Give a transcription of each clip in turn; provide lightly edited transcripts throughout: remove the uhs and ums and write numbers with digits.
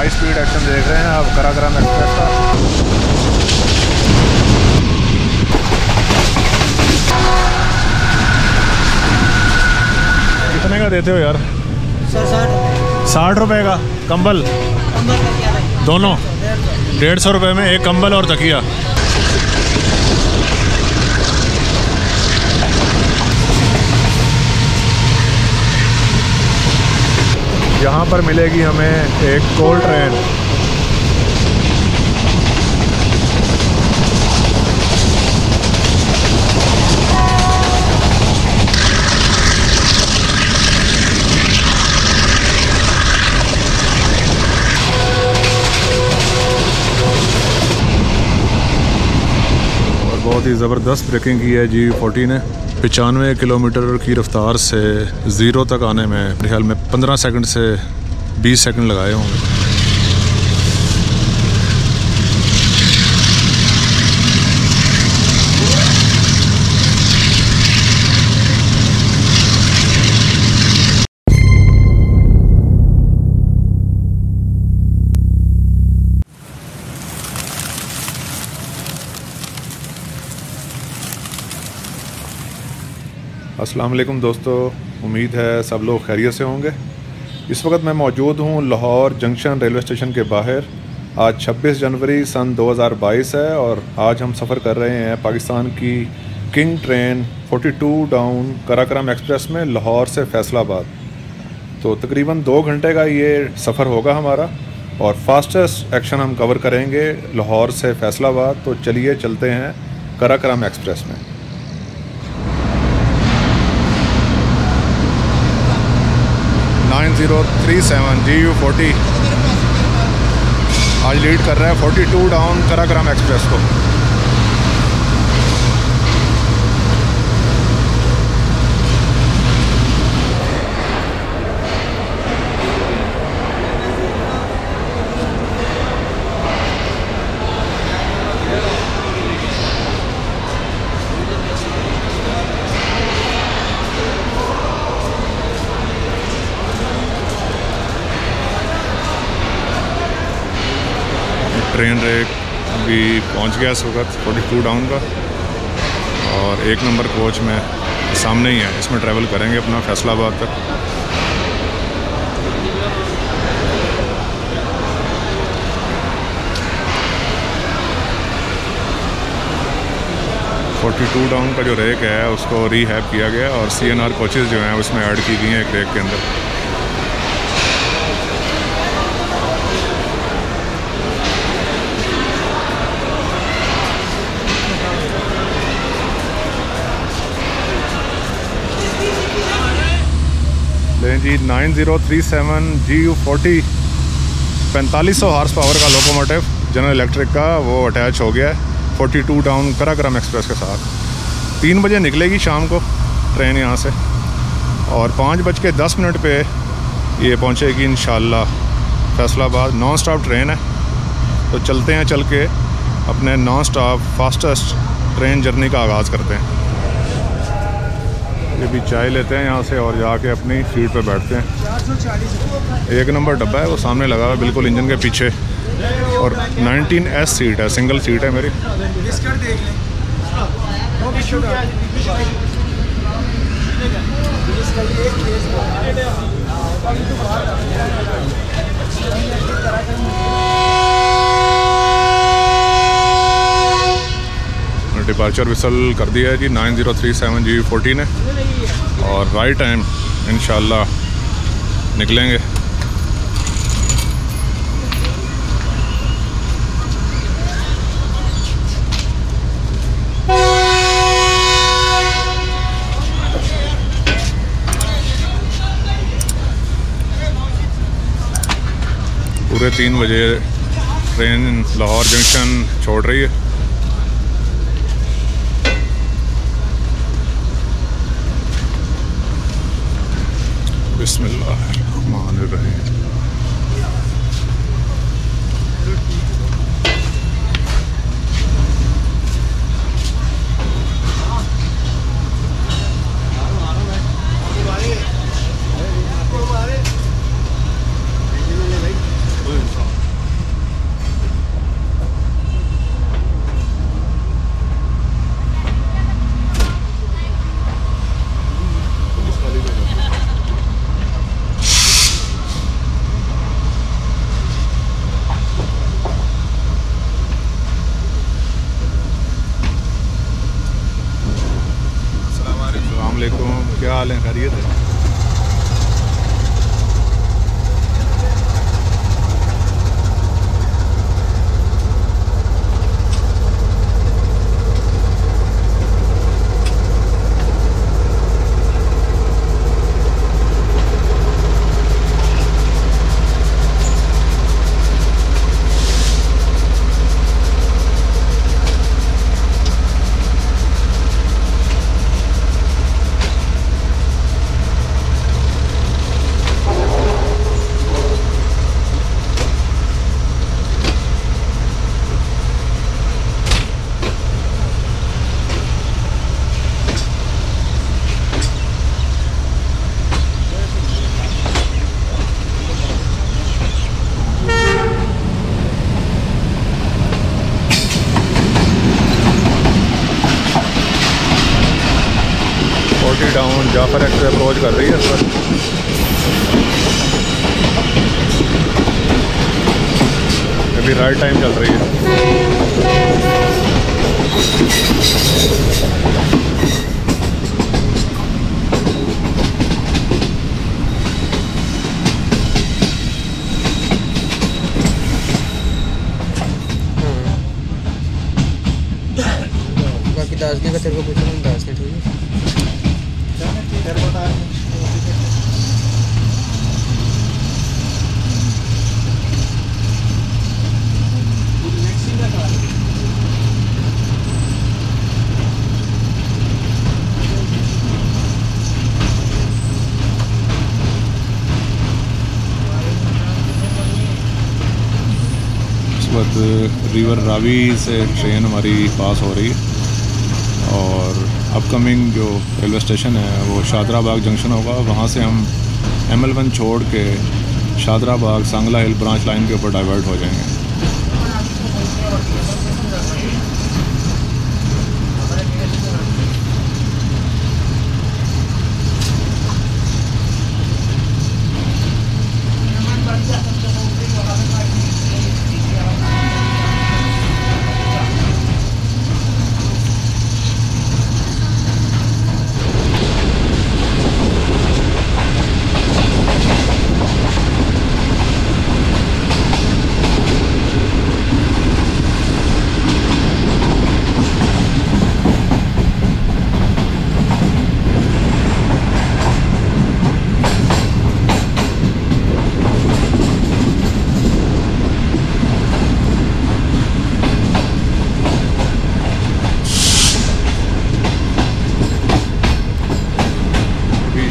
High speed action देख रहे हैं आप काराकोरम एक्सप्रेस का। कितने का देते हो यार? 60 रुपए का कंबल, दोनों 150 रुपए में एक कंबल और तकिया। यहाँ पर मिलेगी हमें एक कोल्ड ट्रेन। और बहुत ही ज़बरदस्त ब्रेकिंग की है GU40 ने। 95 किलोमीटर की रफ़्तार से ज़ीरो तक आने में मेरे ख्याल में 15 सेकंड से 20 सेकंड लगाए अस्सलाम वालेकुम दोस्तों, उम्मीद है सब लोग खैरियत से होंगे। इस वक्त मैं मौजूद हूँ लाहौर जंक्शन रेलवे स्टेशन के बाहर। आज 26 जनवरी सन 2022 है और आज हम सफ़र कर रहे हैं पाकिस्तान की king train 42 down Karakoram express में लाहौर से फैसलाबाद। तो तकरीबन 2 घंटे का ये सफ़र होगा हमारा और फास्टेस्ट एक्शन हम कवर करेंगे लाहौर से फैसलाबाद। तो चलिए चलते हैं काराकोरम एक्सप्रेस में। GU40 आज लीड कर रहा है 42 डाउन काराकोरम एक्सप्रेस को। ट्रेन रेक भी पहुंच गया इस वक्त 42 डाउन का और 1 नंबर कोच में सामने ही है, इसमें ट्रैवल करेंगे अपना फैसलाबाद तक। तो 42 डाउन का जो रेक है उसको रीहैब किया गया और CNR कोचेज़ जो हैं उसमें ऐड की गई हैं एक रेक के अंदर। जी 9037 GU40 4500 हॉर्स पावर का लोकोमोटिव जनरल इलेक्ट्रिक का वो अटैच हो गया है 42 डाउन काराकोरम एक्सप्रेस के साथ। 3 बजे निकलेगी शाम को ट्रेन यहाँ से और 5:10 पे ये पहुँचेगी इंशाल्लाह फैसलाबाद। नॉन स्टॉप ट्रेन है तो चलते हैं, चल के अपने non stop fastest train journey का आगाज़ करते हैं। ये भी चाय लेते हैं यहाँ से और जाके अपनी सीट पर बैठते हैं। 1 नंबर डब्बा है वो सामने लगा हुआ है बिल्कुल इंजन के पीछे और 19S सीट है, सिंगल सीट है मेरी। डिपार्चर विसल कर दिया है जी 9037 GU40 ने और राइट टाइम इंशाल्लाह निकलेंगे। पूरे 3 बजे ट्रेन लाहौर जंक्शन छोड़ रही है। बिस्मिल्लाहिर्रहमानिर्रहीम। वेट कर रही है ट्रक, अभी राइट टाइम चल रही है। दासने का तेरे को पूछा नहीं, दासने ठीक है तेरे को दास। इस वक्त रिवर रावी से ट्रेन हमारी पास हो रही है और अपकमिंग जो रेलवे स्टेशन है वो शाहदरा बाग जंक्शन होगा। वहाँ से हम ML1 छोड़ के शाहदरा बाग सांगला हिल ब्रांच लाइन के ऊपर डाइवर्ट हो जाएंगे।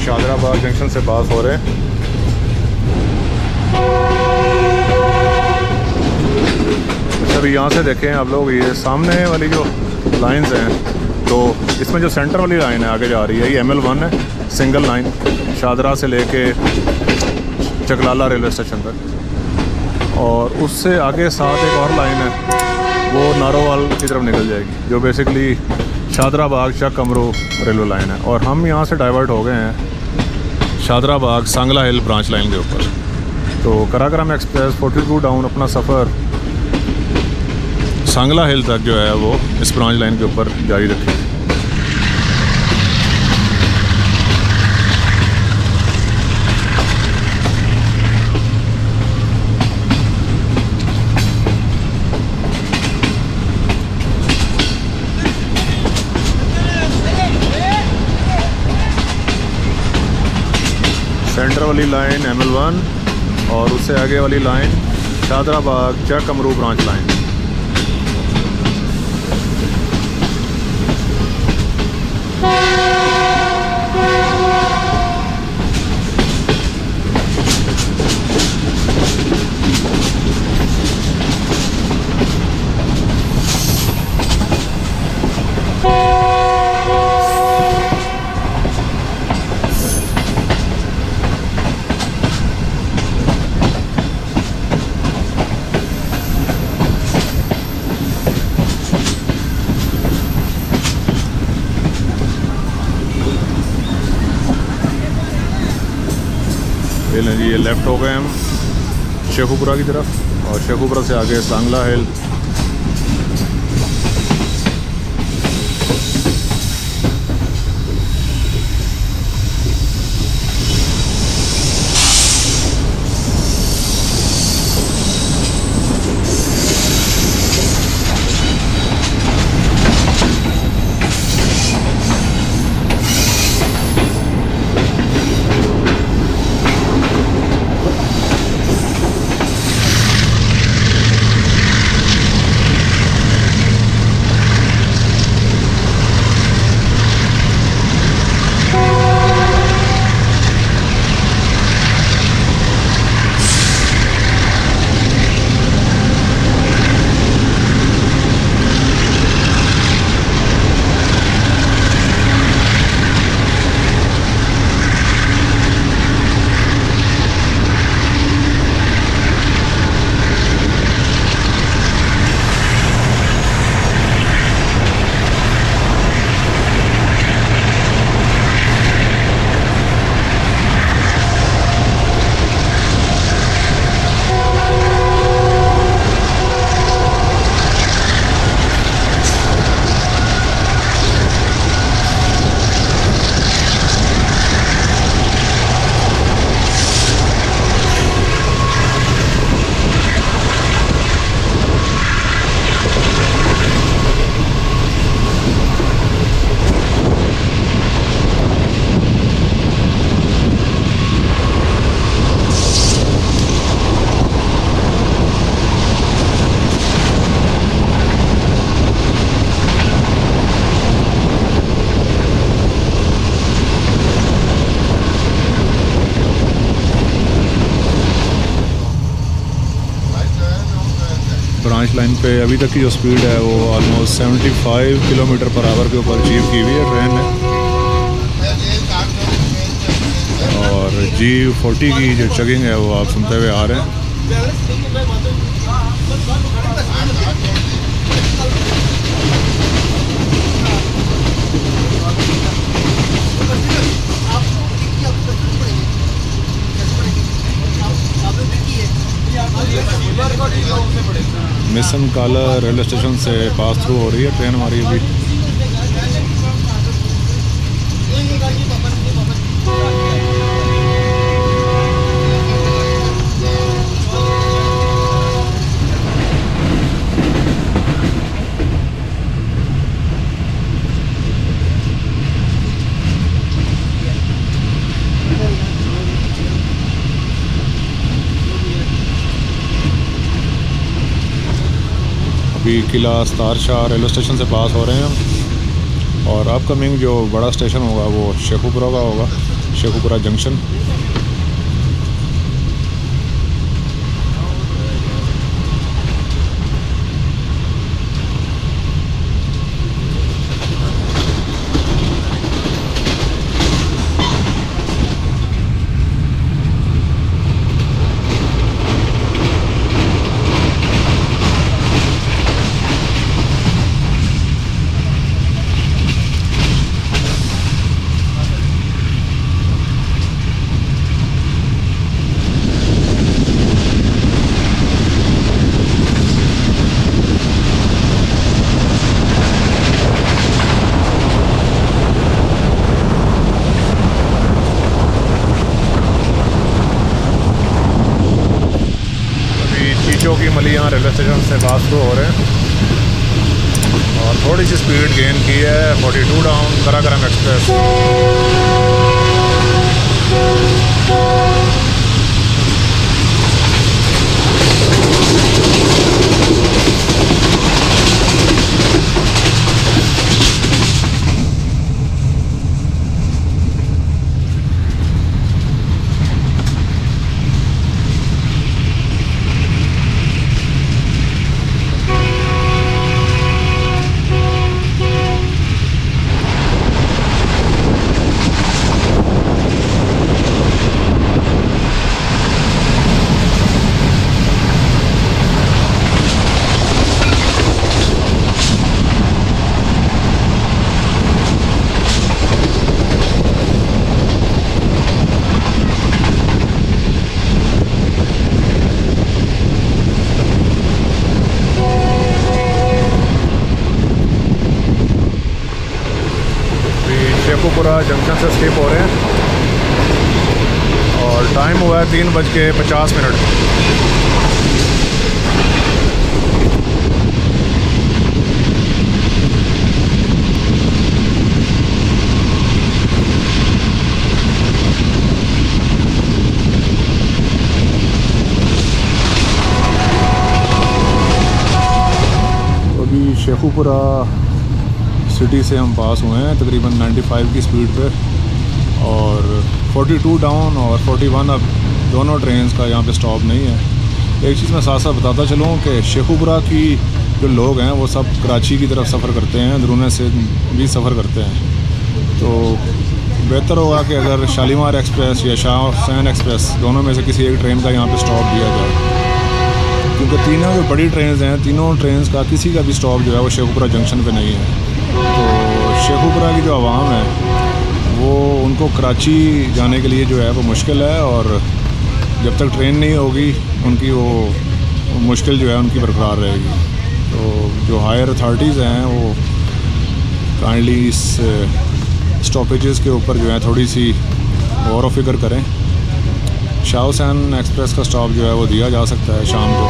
शाहदराबाद जंक्शन से पास हो रहे हैं। सर यहाँ से देखें आप लोग, ये सामने वाली जो लाइंस हैं तो इसमें जो सेंटर वाली लाइन है आगे जा रही है, ये ML1 है, सिंगल लाइन शाहदरा से लेके चकलाला रेलवे स्टेशन तक, और उससे आगे साथ एक और लाइन है वो नारोवाल की तरफ निकल जाएगी, जो basically Shahdara Bagh Shah Kamru railway line है। और हम यहाँ से डाइवर्ट हो गए हैं शाहदरा बाग सांगला हिल ब्रांच लाइन के ऊपर। तो कराकरम एक्सप्रेस 42 डाउन अपना सफ़र सांगला हिल तक जो है वो इस ब्रांच लाइन के ऊपर जारी रखेगी। सेंटर वाली लाइन ML1 और उससे आगे वाली line Shahdara Bagh Shah Kamru branch line. ये लेफ़्ट हो गए हम शेखुपुरा की तरफ और शेखुपुरा से आगे सांगला हिल। ब्रांच लाइन पे अभी तक की जो स्पीड है वो ऑलमोस्ट 75 किलोमीटर पर आवर के ऊपर अचीव की हुई है ट्रेन ने। और G40 की जो चेकिंग है वो आप सुनते हुए आ रहे हैं। मिसन काला रेलवे स्टेशन से पास थ्रू हो रही है ट्रेन हमारी अभी। किला सतारशाह रेलवे स्टेशन से पास हो रहे हैं हम, और अपकमिंग जो बड़ा स्टेशन होगा वो शेखुपुरा का होगा, शेखुपुरा जंक्शन। यहाँ रेलवे स्टेशन से पास थ्रू हो रहे हैं और थोड़ी सी स्पीड गेन की है। 42 डाउन कराकरम जंक्शन से स्किप हो रहे हैं और टाइम हुआ है 3:50। अभी शेखुपुरा सिटी से हम पास हुए हैं तकरीबन 95 की स्पीड पे, और 42 डाउन और 41 अब दोनों ट्रेन्स का यहाँ पे स्टॉप नहीं है। एक चीज़ मैं साथ साथ बताता चलूँ कि शेखुपुरा की जो लोग हैं वो सब कराची की तरफ सफ़र करते हैं, अंदरूने से भी सफ़र करते हैं, तो बेहतर होगा कि अगर शालीमार एक्सप्रेस या शाह हुसैन एक्सप्रेस दोनों में से किसी एक ट्रेन का यहाँ पर स्टॉप दिया जाए, क्योंकि तीनों जो बड़ी ट्रेन्स हैं तीनों ट्रेन्स का किसी का भी स्टॉप जो है वो शेखुपुरा जंक्शन पे नहीं है। तो शेखुपुरा की जो आवाम है वो उनको कराची जाने के लिए जो है वो मुश्किल है, और जब तक ट्रेन नहीं होगी उनकी वो मुश्किल जो है उनकी बरकरार रहेगी। तो जो हायर अथॉरिटीज़ हैं वो काइंडली इस स्टॉपेजेस के ऊपर जो है थोड़ी सी गौर व फिक्र करें। शाह हुसैन एक्सप्रेस का स्टॉप जो है वो दिया जा सकता है शाम को।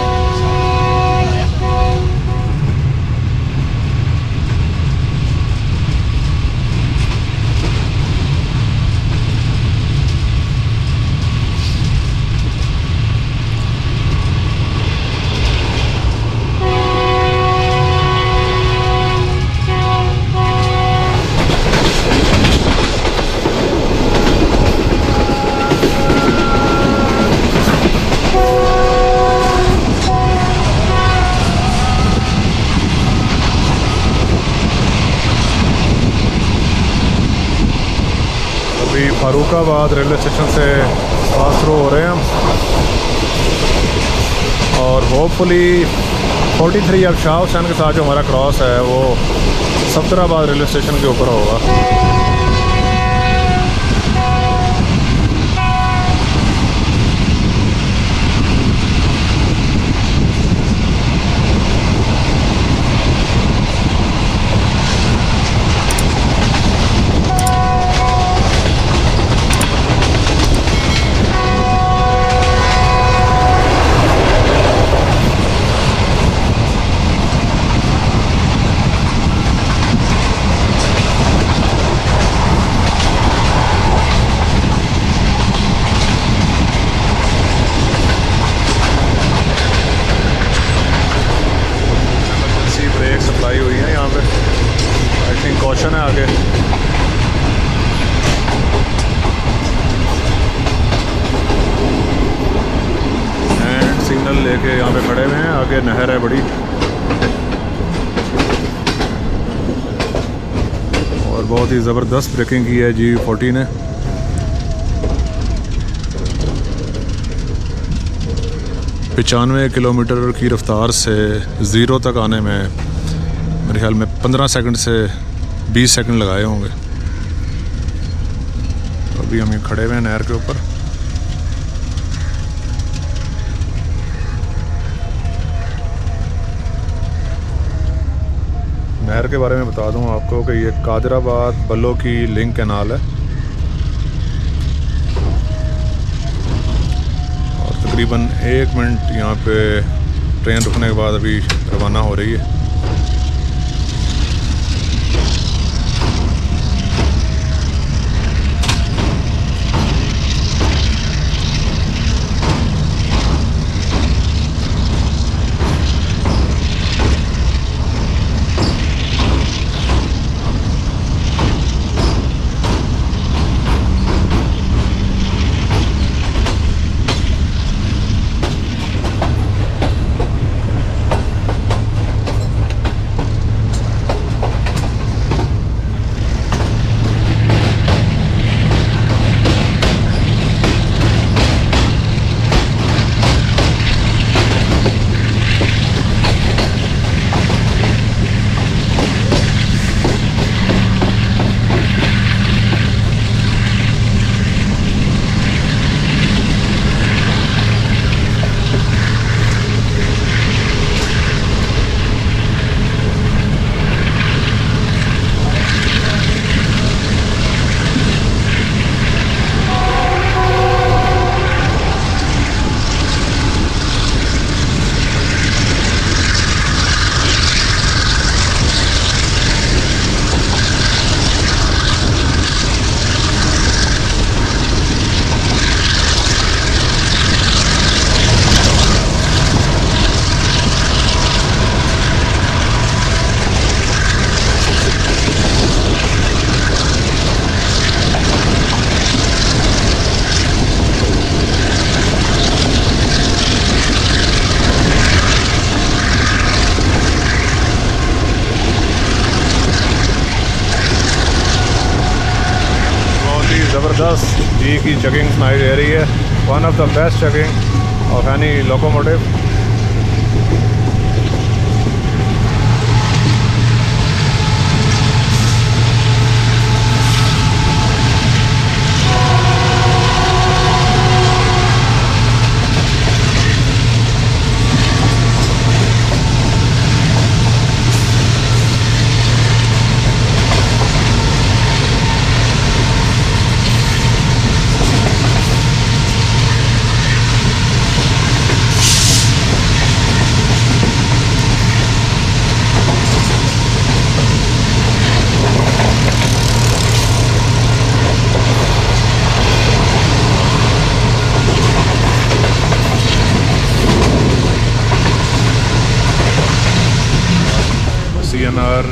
फरुखाबाद रेलवे स्टेशन से पास थ्रू हो रहे हैं हम और होपफुली 43 अब शाह हुसैन के साथ जो हमारा क्रॉस है वो सफदराबाद रेलवे स्टेशन के ऊपर होगा। लेके यहाँ पे खड़े हुए हैं, आगे नहर है बड़ी और बहुत ही ज़बरदस्त ब्रेकिंग की है GU40 ने। $95 किलोमीटर की रफ्तार से ज़ीरो तक आने में मेरे ख्याल में 15 सेकंड से 20 सेकंड लगाए होंगे। अभी हम ये खड़े हुए हैं नहर के ऊपर। नहर के बारे में बता दूं आपको कि ये कादराबाद बल्लो की लिंक कैनाल है और तकरीबन 1 मिनट यहाँ पे ट्रेन रुकने के बाद अभी रवाना हो रही है। जी की चेकिंग सुनाई दे रही है, one of the best checking of any locomotive. CNR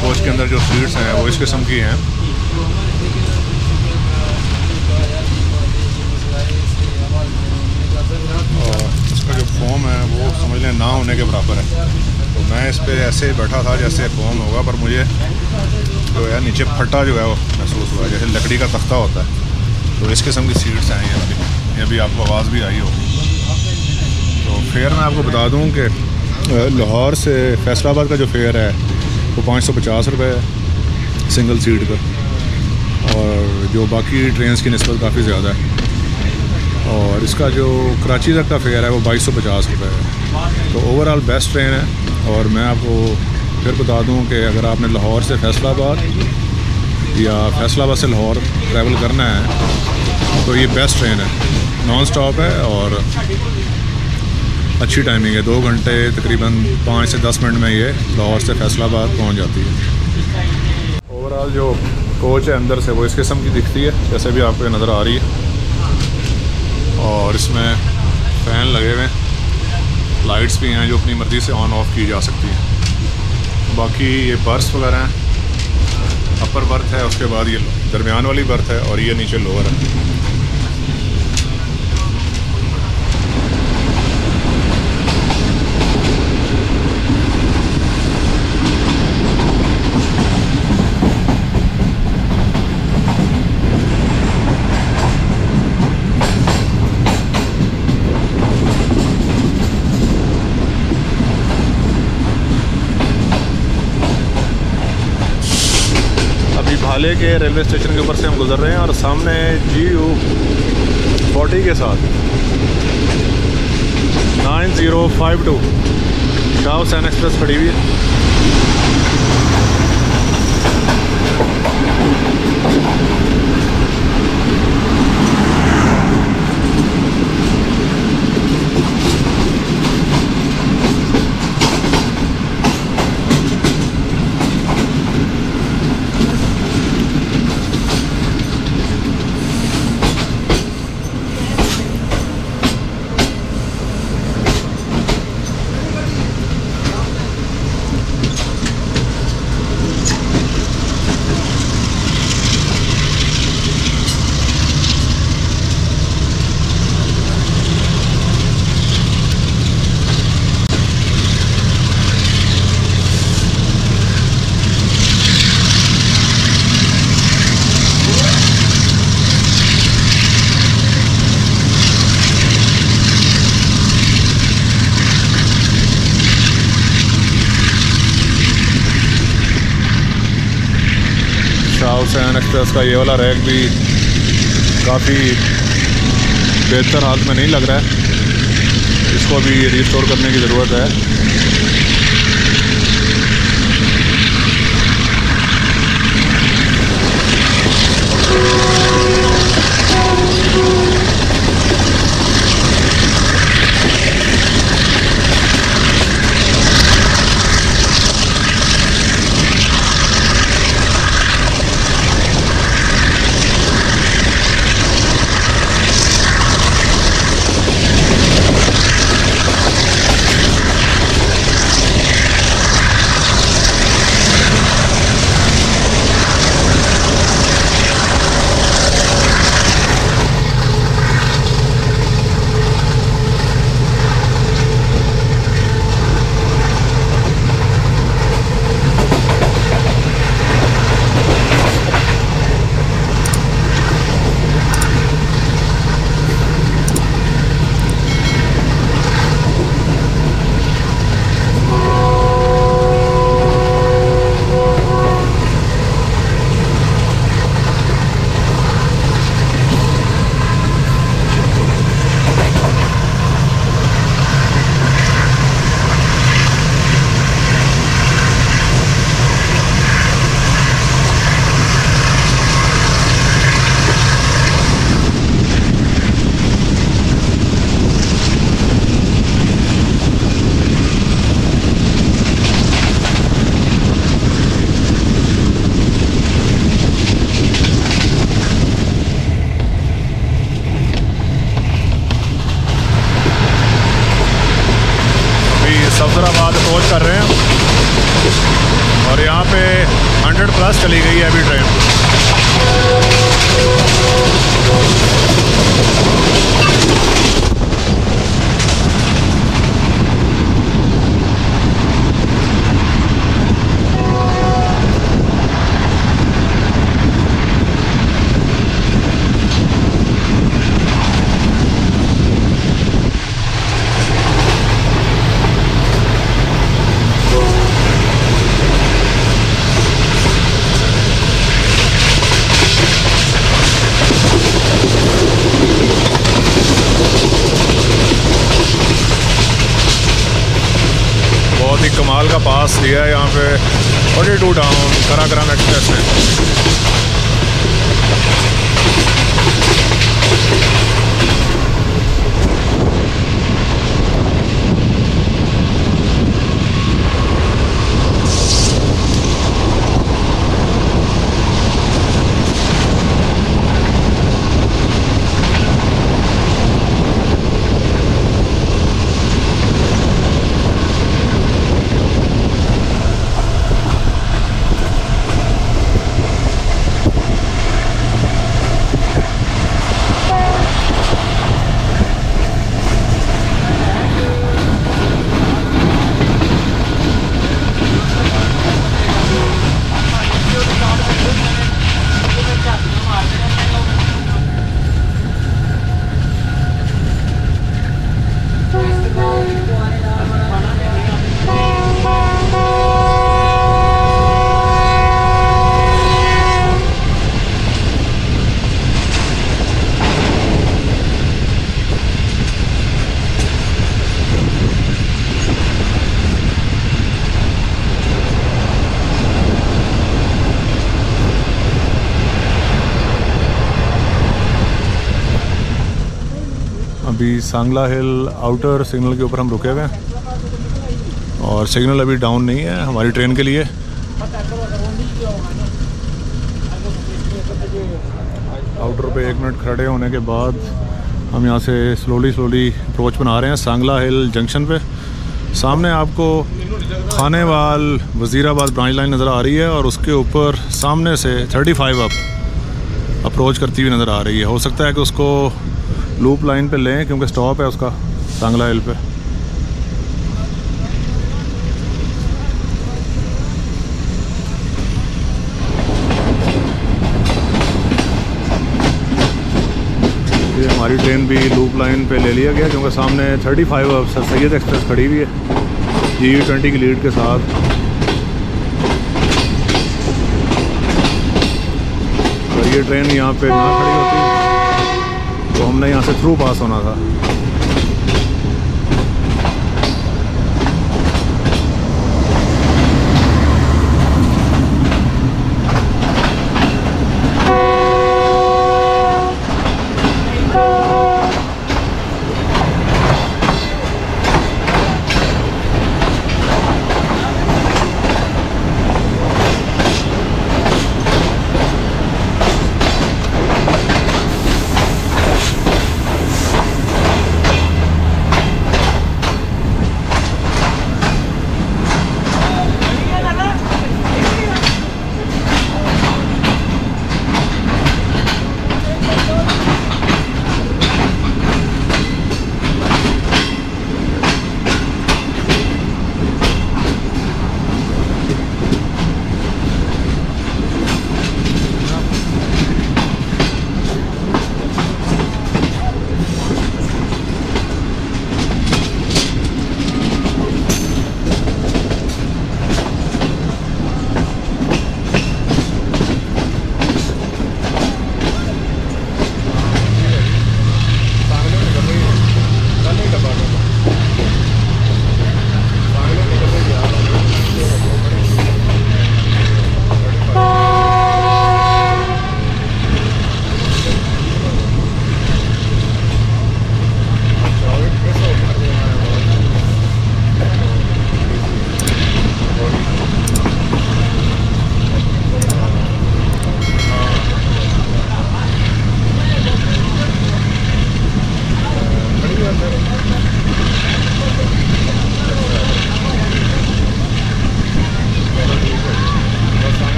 coach के अंदर जो सीट्स हैं वो इस किस्म की हैं। और इसका जो फोम है वो समझ लें ना होने के बराबर है। तो मैं इस पर ऐसे बैठा था जैसे फोम होगा, पर मुझे जो है नीचे फटा जो है वो महसूस हुआ, जैसे लकड़ी का तख्ता होता है। तो इस किस्म की सीट्स हैं यहाँ पे, अभी आपको आवाज़ भी आई होगी। तो फेयर मैं आपको बता दूं कि लाहौर से फैसलाबाद का जो फेयर है वो 550 रुपये है सिंगल सीट का, और जो बाकी ट्रेन्स की नस्बत काफ़ी ज़्यादा है। और इसका जो कराची तक का फेयर है वो 2250 रुपये है। तो ओवरऑल बेस्ट ट्रेन है। और मैं आपको फिर बता दूं कि अगर आपने लाहौर से फैसलाबाद या फैसलाबाद से लाहौर ट्रैवल करना है तो ये बेस्ट ट्रेन है, नॉन स्टॉप है और अच्छी टाइमिंग है। 2 घंटे तकरीबन 5 से 10 मिनट में ये लाहौर से फैसलाबाद पहुंच जाती है। ओवरऑल जो कोच है अंदर से वो इस किस्म की दिखती है, जैसे भी आपको नज़र आ रही है। और इसमें फ़ैन लगे हुए हैं, लाइट्स भी हैं जो अपनी मर्ज़ी से ऑन ऑफ की जा सकती हैं। बाकी ये बर्थ वगैरह हैं, अपर बर्थ है, उसके बाद ये दरमियान वाली बर्थ है और ये नीचे लोअर है। भाले के रेलवे स्टेशन के ऊपर से हम गुजर रहे हैं और सामने GU40 के साथ 9052 शाह हुसैन एक्सप्रेस खड़ी हुई हुसैन एक्सप्रेस का। ये वाला रैक भी काफ़ी बेहतर हालत में नहीं लग रहा है, इसको भी रिस्टोर करने की ज़रूरत है। हैदराबाद अप्रोच कर रहे हैं और यहाँ पे 100 प्लस चली गई है अभी ट्रेन। पास लिया है यहाँ पे 42 डाउन काराकोरम एक्सप्रेस अभी सांगला हिल आउटर सिग्नल के ऊपर हम रुके हुए हैं और सिग्नल अभी डाउन नहीं है हमारी ट्रेन के लिए। आउटर पे 1 मिनट खड़े होने के बाद हम यहाँ से स्लोली अप्रोच बना रहे हैं सांगला हिल जंक्शन पे। सामने आपको खानेवाल वज़ीराबाद ब्रांच लाइन नज़र आ रही है और उसके ऊपर सामने से 35 अप अप्रोच करती हुई नज़र आ रही है। हो सकता है कि उसको लूप लाइन पे लें क्योंकि स्टॉप है उसका सांगला हिल पे। ये हमारी ट्रेन भी लूप लाइन पे ले लिया गया क्योंकि सामने 35 अब सर सैयद एक्सप्रेस खड़ी हुई है GU20 की लीड के साथ। और ये ट्रेन यहाँ पे ना खड़ी होती है तो हमने यहाँ से थ्रू पास होना था।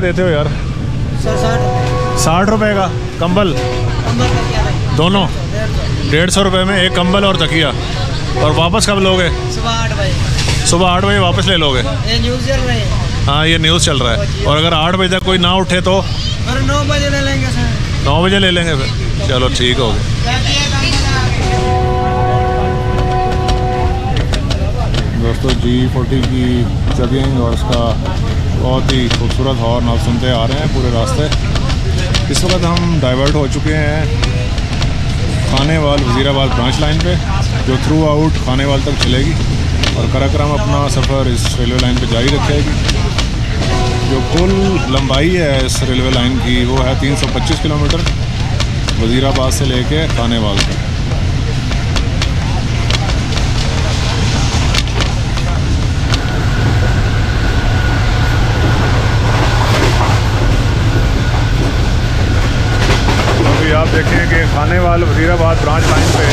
देते हो यार 60 रुपए का कंबल दोनों 150 रुपए में एक कंबल और तकिया। और वापस कब लोगे? सुबह 8 बजे वापस ले लोगे। हाँ ये न्यूज़ चल रहा है और अगर 8 बजे तक कोई ना उठे तो 9 बजे ले लेंगे सर। 9 बजे ले लेंगे फिर, चलो ठीक हो गया। दोस्तों G40 की जगिंग और उसका बहुत ही खूबसूरत हॉर्न आप सुनते आ रहे हैं पूरे रास्ते। इस वक्त हम डाइवर्ट हो चुके हैं खानेवाल वज़ीराबाद ब्रांच लाइन पे, जो थ्रू आउट खानेवाल तक चलेगी और कराकोरम अपना सफ़र इस रेलवे लाइन पे जारी रखेगी। जो कुल लंबाई है इस रेलवे लाइन की वो है 325 किलोमीटर वज़ीराबाद से लेके खानेवाल तक। आप देखें कि खानेवाल वज़ीराबाद ब्रांच लाइन पे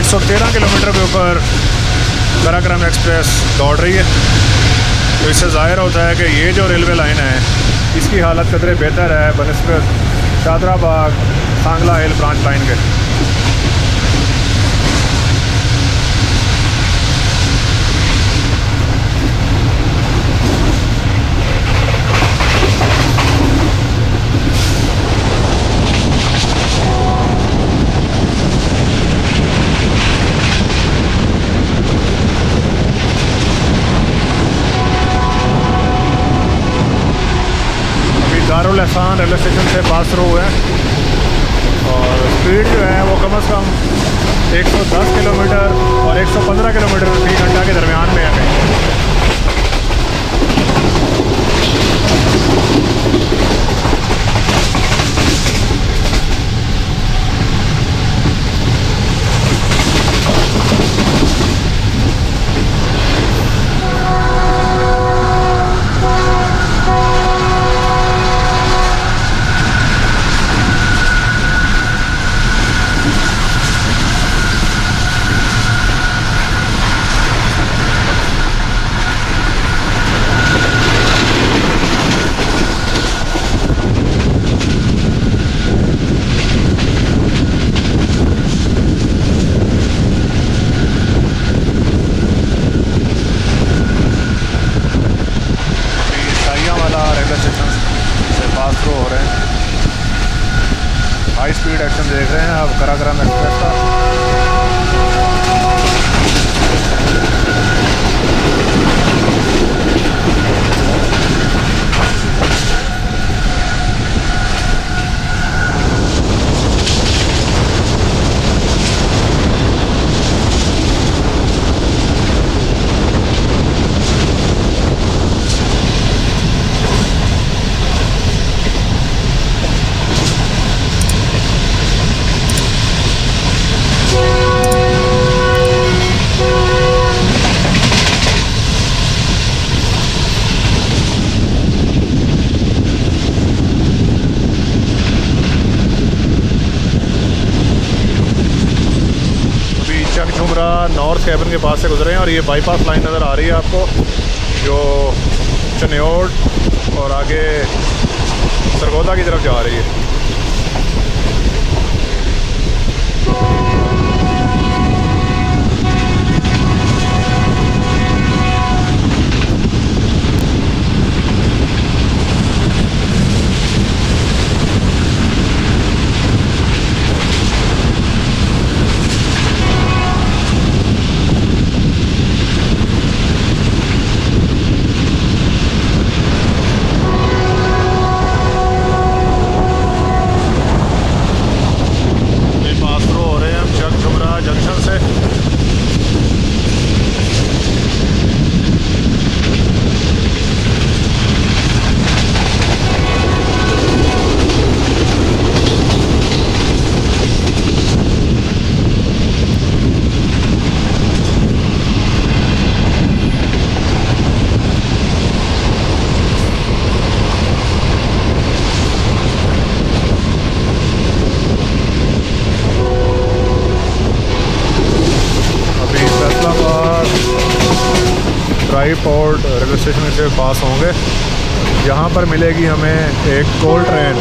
113 किलोमीटर के ऊपर कराकोरम एक्सप्रेस दौड़ रही है, तो इससे ज़ाहिर होता है कि ये जो रेलवे लाइन है इसकी हालत कतरे बेहतर है बनस्बत शाहदरा बाग सांगला हिल ब्रांच लाइन के। दारुलहसान रेलवे स्टेशन से पास थ्रू हुए और स्पीड जो है वो कम से कम 110 किलोमीटर और 115 किलोमीटर प्रति घंटा के दरमियान में देख रहे हैं आप कराकोरम एक्सप्रेस का। नॉर्थ कैबिन के पास से गुजरे हैं और ये बाईपास लाइन नज़र आ रही है आपको, जो चनियोड और आगे सरगोधा की तरफ जा रही है। फैसलाबाद रेलवे स्टेशन से पास होंगे, यहाँ पर मिलेगी हमें एक कोल ट्रेन।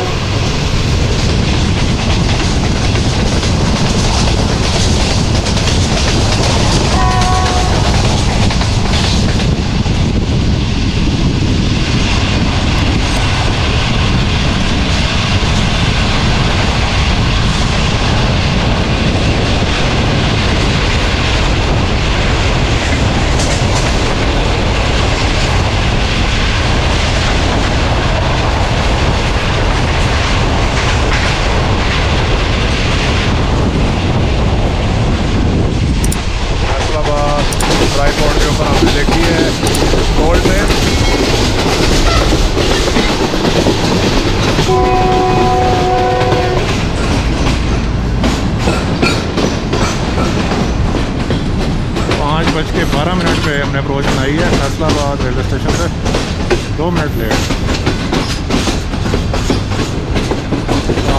हमने अप्रोच बनाई है फैसलाबाद रेलवे स्टेशन से 2 मिनट लेट।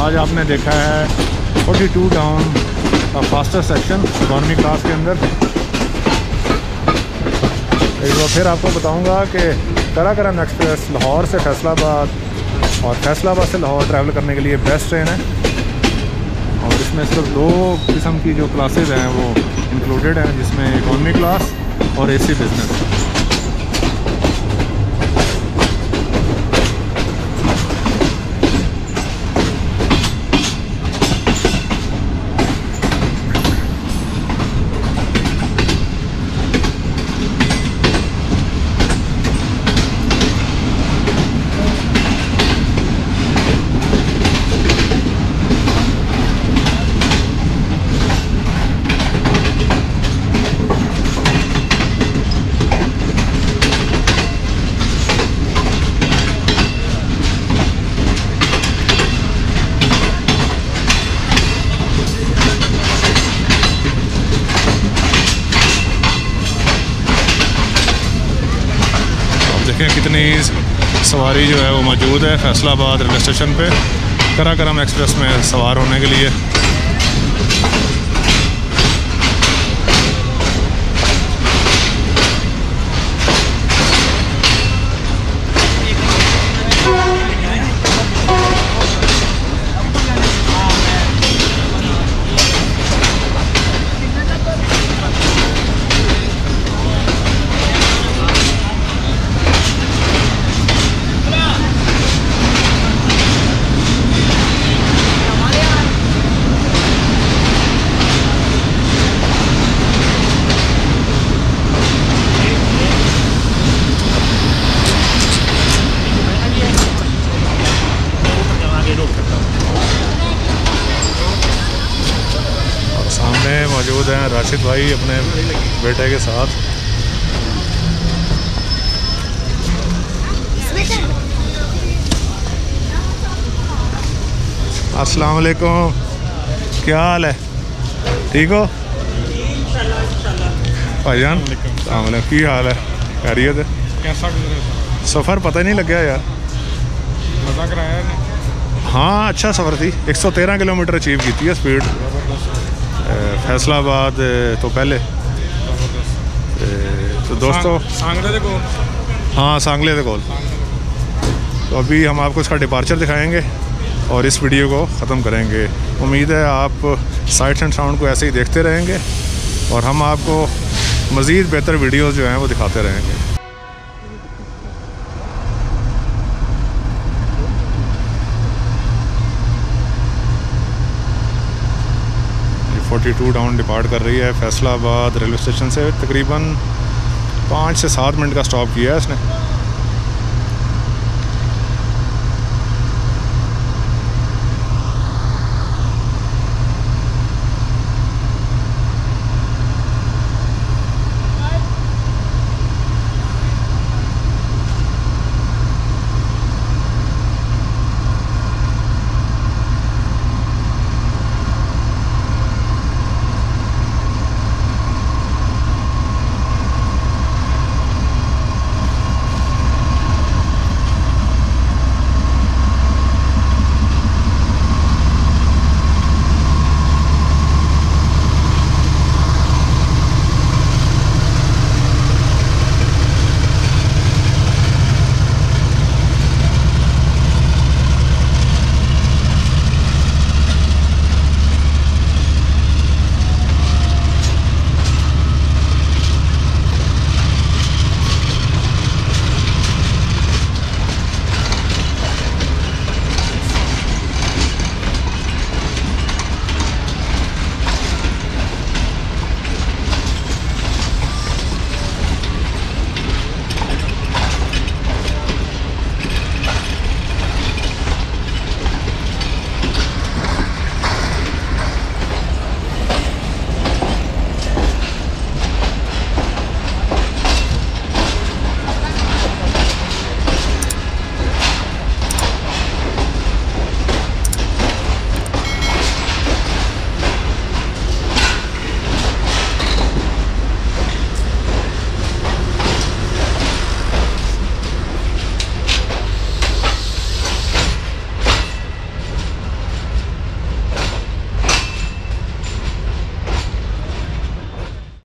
आज आपने देखा है 42 डाउन का फास्टेस्ट सेक्शन इकोनॉमी क्लास के अंदर। एक बार फिर आपको बताऊंगा कि काराकोरम एक्सप्रेस लाहौर से फैसलाबाद और फैसलाबाद से लाहौर ट्रैवल करने के लिए बेस्ट ट्रेन है और इसमें सिर्फ 2 किस्म की जो क्लासेज हैं वो इंक्लूडेड हैं, जिसमें इकोनॉमी क्लास और एसी बिजनेस। कितनी सवारी जो है वो मौजूद है फैसलाबाद रेलवे स्टेशन पे काराकोरम एक्सप्रेस में सवार होने के लिए। मौजूद हैं राशिद भाई अपने बेटे के साथ। अस्सलाम वालेकुम, क्या हाल है? ठीक हो भाईजान? की हाल है? खैरियत है? कैसा सफ़र? पता ही नहीं लग गया यार, मज़ा कराया ना। हाँ अच्छा सफ़र थी, 113 किलोमीटर अचीव की थी स्पीड फैसलाबाद तो पहले। तो दोस्तों सांगले दे कोल, हाँ सांगले दे कोल। तो अभी हम आपको इसका डिपार्चर दिखाएंगे और इस वीडियो को ख़त्म करेंगे। उम्मीद है आप साइट्स एंड साउंड को ऐसे ही देखते रहेंगे और हम आपको मज़ीद बेहतर वीडियोस जो हैं वो दिखाते रहेंगे। फोर्टी टू डाउन डिपार्ट कर रही है फैसलाबाद रेलवे स्टेशन से, तकरीबन 5 से 7 मिनट का स्टॉप किया है इसने।